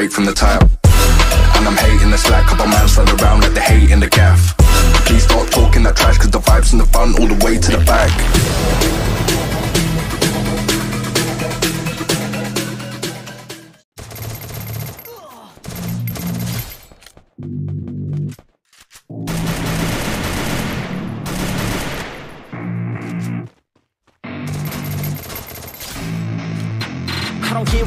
straight from the top. And I'm hating the slack, couple man slide around like they hate in the gaff. Please start talking that trash, cause the vibes in the front all the way to the back. I don't get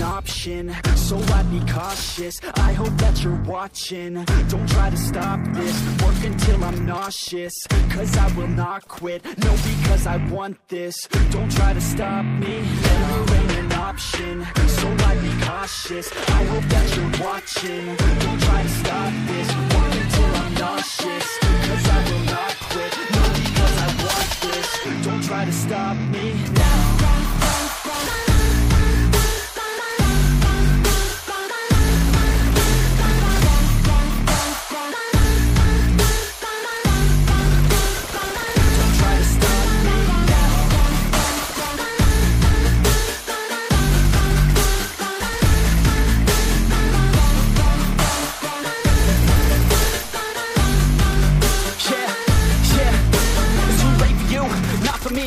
Option, so I'd be cautious. I hope that you're watching, don't try to stop this. Work until I'm nauseous, cause I will not quit. No, because I want this, don't try to stop me. Failure ain't an option, so I'd be cautious. I hope that you're watching, don't try to stop this. Work until I'm nauseous, cause I will not quit. No, because I want this, don't try to stop me now.